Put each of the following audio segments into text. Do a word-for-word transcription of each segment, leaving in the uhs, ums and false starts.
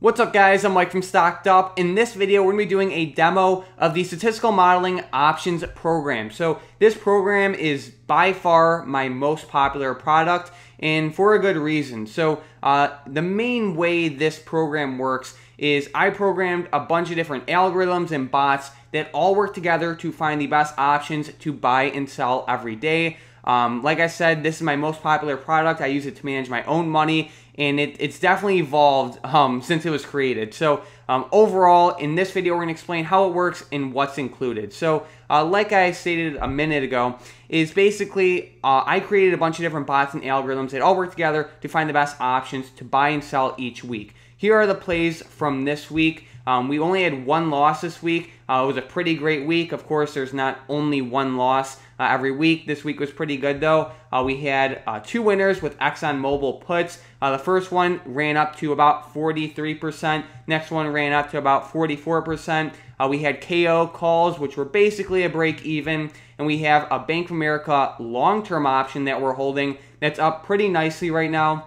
What's up guys, I'm Mike from StockedUp. In this video, we're gonna be doing a demo of the Statistical Modeling Options program. So this program is by far my most popular product and for a good reason. So uh, the main way this program works is I programmed a bunch of different algorithms and bots that all work together to find the best options to buy and sell every day. Um, like I said, this is my most popular product. I use it to manage my own money, and it, it's definitely evolved um, since it was created. So um, overall, in this video, we're gonna explain how it works and what's included. So uh, like I stated a minute ago, is basically uh, I created a bunch of different bots and algorithms that all work together to find the best options to buy and sell each week. Here are the plays from this week. Um, we only had one loss this week. Uh, it was a pretty great week. Of course, there's not only one loss uh, every week. This week was pretty good, though. Uh, we had uh, two winners with Exxon Mobil puts. Uh, the first one ran up to about forty-three percent. Next one ran up to about forty-four percent. Uh, we had K O calls, which were basically a break even. And we have a Bank of America long-term option that we're holding that's up pretty nicely right now.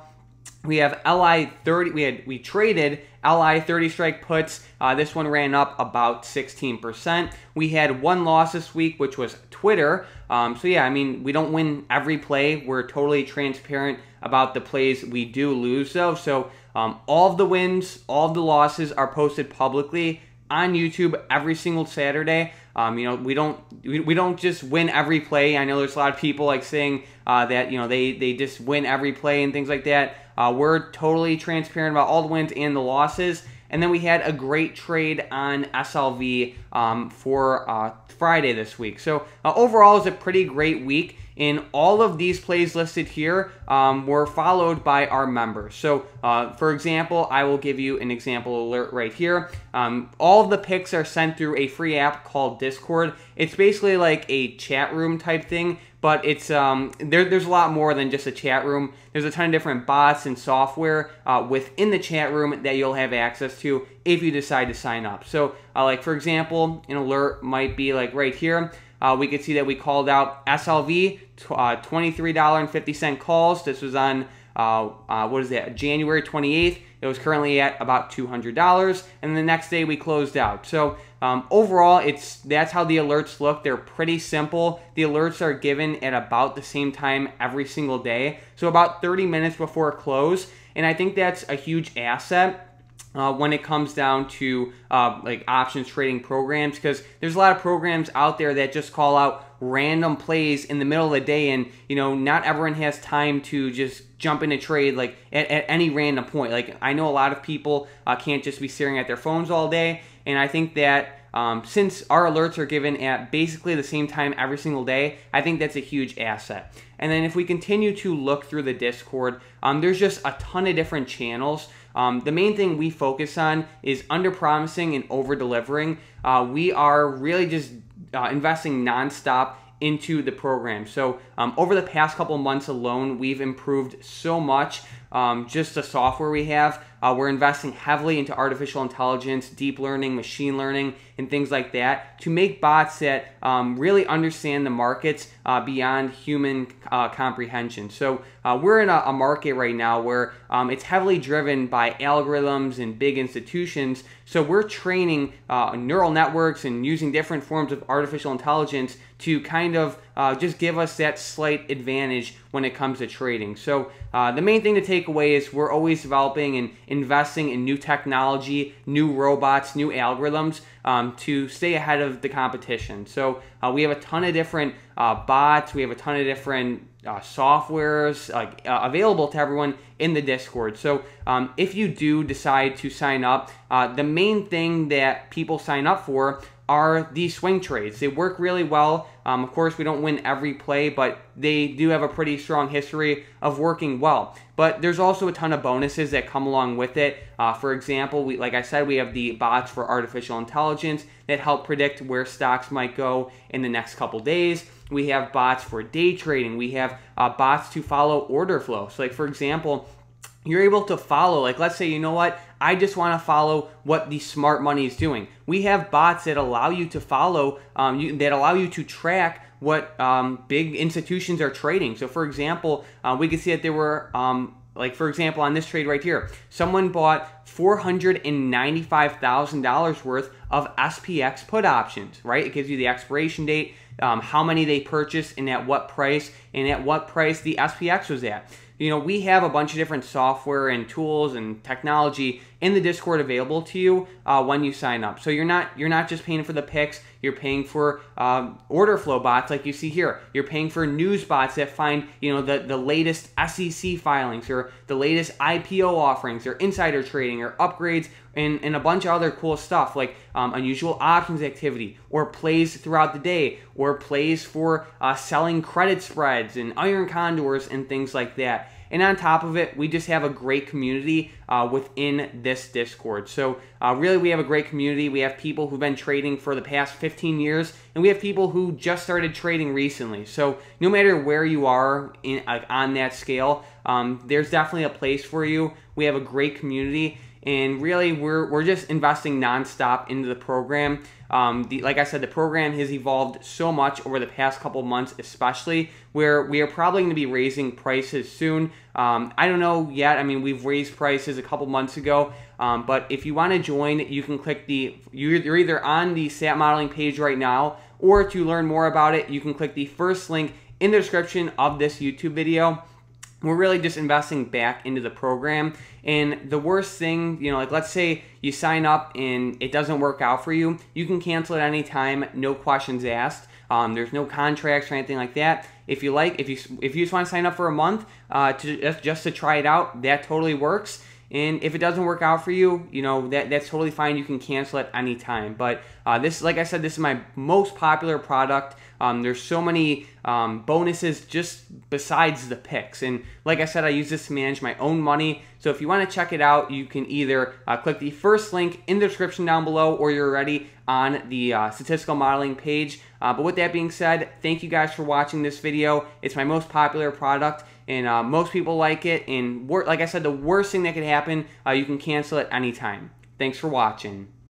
We have L I thirty, we had we traded L I thirty strike puts. Uh, this one ran up about sixteen percent. We had one loss this week, which was Twitter. Um, so yeah, I mean, we don't win every play. We're totally transparent about the plays we do lose though. So um, all of the wins, all of the losses are posted publicly on YouTube every single Saturday. Um, you know, we don't we, we don't just win every play. I know there's a lot of people like saying uh, that, you know, they, they just win every play and things like that. Uh, we're totally transparent about all the wins and the losses. And then we had a great trade on S L V um, for uh, Friday this week. So uh, overall, it's a pretty great week. And all of these plays listed here um, were followed by our members. So uh, for example, I will give you an example alert right here. Um, all of the picks are sent through a free app called Discord. It's basically like a chat room type thing, but it's um, there, there's a lot more than just a chat room. There's a ton of different bots and software uh, within the chat room that you'll have access to if you decide to sign up. So uh, like for example, an alert might be like right here. Uh, we could see that we called out S L V, uh, twenty-three dollars and fifty cents calls. This was on, uh, uh, what is that, January twenty-eighth. It was currently at about two hundred dollars. And the next day we closed out. So um, overall, it's that's how the alerts look. They're pretty simple. The alerts are given at about the same time every single day. So about thirty minutes before close. And I think that's a huge asset Uh, when it comes down to uh, like options trading programs, because there's a lot of programs out there that just call out random plays in the middle of the day, and you know, not everyone has time to just jump into trade like at, at any random point. Like I know a lot of people uh, can't just be staring at their phones all day, and I think that um, since our alerts are given at basically the same time every single day, I think that's a huge asset. And then if we continue to look through the Discord, um, there's just a ton of different channels. Um, the main thing we focus on is under-promising and over-delivering. Uh, we are really just uh, investing nonstop into the program. So um, over the past couple months alone, we've improved so much. Um, just the software we have. Uh, we're investing heavily into artificial intelligence, deep learning, machine learning, and things like that to make bots that um, really understand the markets uh, beyond human uh, comprehension. So uh, we're in a, a market right now where um, it's heavily driven by algorithms and big institutions. So we're training uh, neural networks and using different forms of artificial intelligence to kind of uh, just give us that slight advantage when it comes to trading. So uh, the main thing to take away is we're always developing and investing in new technology, new robots, new algorithms um, to stay ahead of the competition. So uh, we have a ton of different uh, bots, we have a ton of different uh, softwares uh, uh, available to everyone in the Discord. So um, if you do decide to sign up, uh, the main thing that people sign up for are these swing trades. They work really well. Um, of course, we don't win every play, but they do have a pretty strong history of working well. But there's also a ton of bonuses that come along with it. Uh, for example, we, like I said, we have the bots for artificial intelligence that help predict where stocks might go in the next couple days. We have bots for day trading. We have uh, bots to follow order flow. So like, for example, you're able to follow, like let's say, you know what, I just want to follow what the smart money is doing. We have bots that allow you to follow, um, you, that allow you to track what um, big institutions are trading. So for example, uh, we can see that there were um, Like for example, on this trade right here, someone bought four hundred ninety-five thousand dollars worth of S P X put options, right? It gives you the expiration date, um, how many they purchased and at what price, and at what price the S P X was at. You know, we have a bunch of different software and tools and technology in the Discord available to you uh, when you sign up. So you're not you're not just paying for the picks, you're paying for um, order flow bots like you see here. You're paying for news bots that find, you know, the, the latest S E C filings or the latest I P O offerings or insider trading or upgrades and, and a bunch of other cool stuff like um, unusual options activity or plays throughout the day or plays for uh, selling credit spreads and iron condors and things like that. And on top of it, we just have a great community uh, within this Discord. So uh, really, we have a great community. We have people who've been trading for the past fifteen years, and we have people who just started trading recently. So no matter where you are in, uh, on that scale, um, there's definitely a place for you. We have a great community. And really, we're, we're just investing nonstop into the program. Um, the, like I said, the program has evolved so much over the past couple months, especially, where we are probably going to be raising prices soon. Um, I don't know yet. I mean, we've raised prices a couple months ago. Um, but if you want to join, you can click the, you're either on the S A T modeling page right now, or to learn more about it, you can click the first link in the description of this YouTube video. We're really just investing back into the program. And the worst thing, you know, like let's say you sign up and it doesn't work out for you, you can cancel at any time, no questions asked. Um, there's no contracts or anything like that. If you like, if you if you just want to sign up for a month uh, to just to try it out, that totally works. And if it doesn't work out for you, you know, that, that's totally fine. You can cancel at any time. But uh, this, like I said, this is my most popular product. Um, there's so many um, bonuses just besides the picks. And like I said, I use this to manage my own money. So if you want to check it out, you can either uh, click the first link in the description down below, or you're already on the uh, statistical modeling page. Uh, but with that being said, thank you guys for watching this video. It's my most popular product, and uh, most people like it. And like I said, the worst thing that could happen, uh, you can cancel at any time. Thanks for watching.